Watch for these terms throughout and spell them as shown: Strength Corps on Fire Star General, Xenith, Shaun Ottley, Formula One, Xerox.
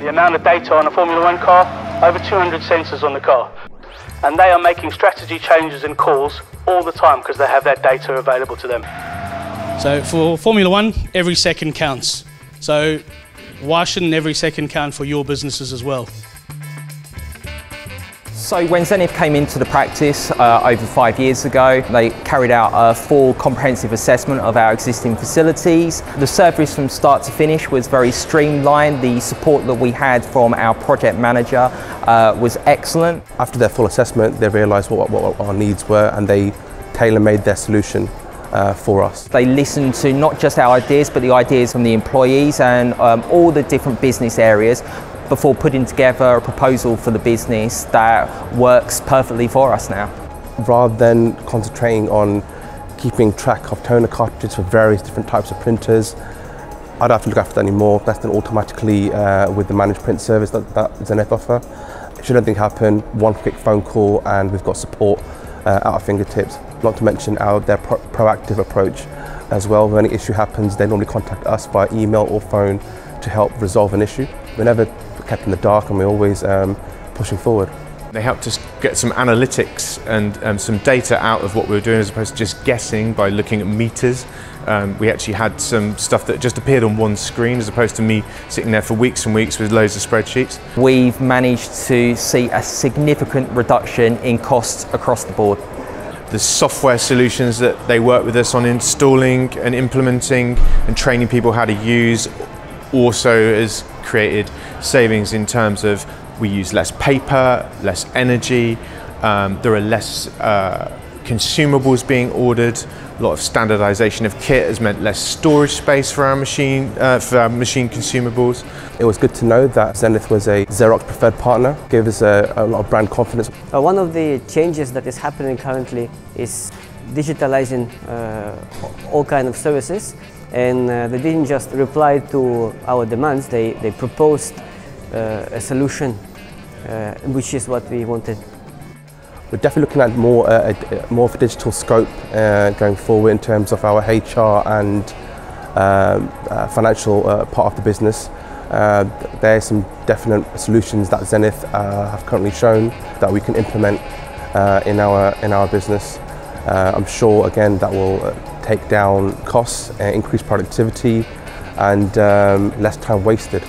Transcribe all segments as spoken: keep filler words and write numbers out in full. The amount of data on a Formula One car, over two hundred sensors on the car. And they are making strategy changes and calls all the time because they have that data available to them. So for Formula One, every second counts. So why shouldn't every second count for your businesses as well? So when Xenith came into the practice uh, over five years ago, they carried out a full comprehensive assessment of our existing facilities. The service from start to finish was very streamlined. The support that we had from our project manager uh, was excellent. After their full assessment, they realised what, what our needs were, and they tailor-made their solution Uh, for us. They listened to not just our ideas, but the ideas from the employees and um, all the different business areas before putting together a proposal for the business that works perfectly for us now. Rather than concentrating on keeping track of toner cartridges for various different types of printers, I don't have to look after that anymore. That's done automatically uh, with the managed print service that, that Xenith offer. Should anything happen, one quick phone call and we've got support Uh, at our fingertips, not to mention our, their pro proactive approach as well. When an issue happens, they normally contact us by email or phone to help resolve an issue. We're never kept in the dark and we're always um, pushing forward. They helped us get some analytics and um, some data out of what we were doing as opposed to just guessing by looking at meters. Um, we actually had some stuff that just appeared on one screen as opposed to me sitting there for weeks and weeks with loads of spreadsheets. We've managed to see a significant reduction in costs across the board. The software solutions that they work with us on installing and implementing and training people how to use also has created savings in terms of we use less paper, less energy, um, there are less uh, consumables being ordered, a lot of standardization of kit has meant less storage space for our machine, uh, for our machine consumables. It was good to know that Xenith was a Xerox preferred partner, gave us a, a lot of brand confidence. Uh, one of the changes that is happening currently is digitalizing uh, all kinds of services, and uh, they didn't just reply to our demands, they, they proposed uh, a solution Uh, which is what we wanted. We're definitely looking at more, uh, a, more of a digital scope uh, going forward in terms of our H R and um, uh, financial uh, part of the business. Uh, there are some definite solutions that Xenith uh, have currently shown that we can implement uh, in, our, in our business. Uh, I'm sure again that will uh, take down costs, uh, increase productivity and um, less time wasted.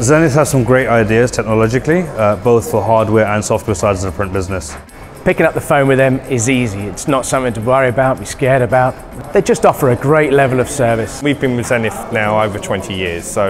Xenith has some great ideas technologically, uh, both for hardware and software sides of the print business. Picking up the phone with them is easy. It's not something to worry about, be scared about. They just offer a great level of service. We've been with Xenith now over twenty years, so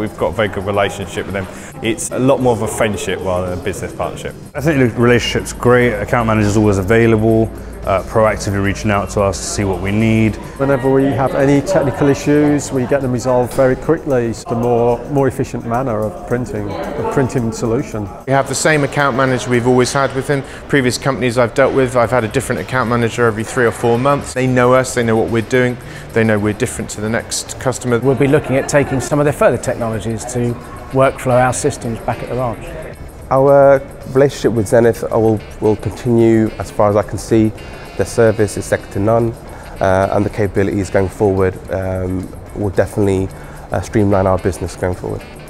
we've got a very good relationship with them. It's a lot more of a friendship rather than a business partnership. I think the relationship's great. Account manager's always available, uh, proactively reaching out to us to see what we need. Whenever we have any technical issues, we get them resolved very quickly. It's the more, more efficient manner of printing, the printing solution. We have the same account manager we've always had with them. Previous companies I've dealt with, I've had a different account manager every three or four months. They know us, they know what we're doing, they know we're different to the next customer. We'll be looking at taking some of their further technologies to workflow our systems back at the ranch. Our relationship with Xenith will, will continue as far as I can see. Their service is second to none uh, and the capabilities going forward um, will definitely uh, streamline our business going forward.